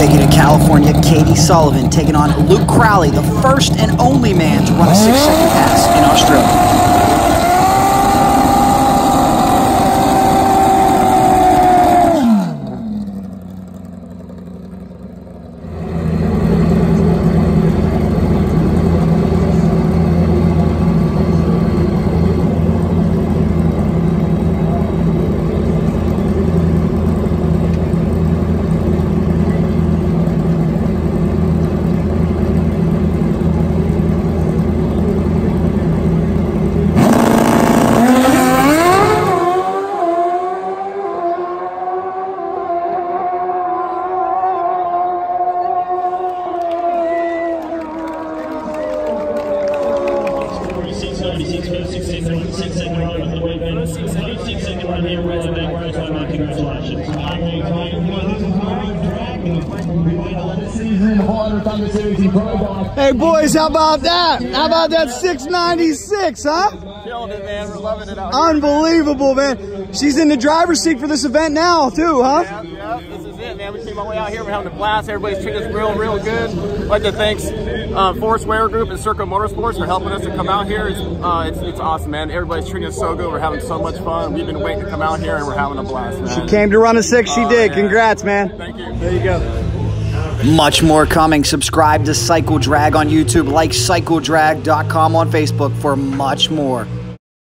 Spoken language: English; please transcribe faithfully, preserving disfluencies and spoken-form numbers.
take it to California. Katie Sullivan taking on Luke Crowley, the first and only man to run a six-second pass in Australia. Hey boys, how about that? How about that six ninety-six, huh? Killed it, man. We're loving it out here. Unbelievable, man. She's in the driver's seat for this event now, too, huh? Yeah, yeah, this is it, man. We came all the way out here. We're having a blast. Everybody's treating us real, real good. I'd like to thank uh, Forest Ware Group and Circo Motorsports for helping us to come out here. It's, uh, it's, it's awesome, man. Everybody's treating us so good. We're having so much fun. We've been waiting to come out here, and we're having a blast, man. She came to run a six. She uh, did. Yeah. Congrats, man. Thank you. There you go. Much more coming. Subscribe to Cycle Drag on YouTube, like cycle drag dot com on Facebook for much more.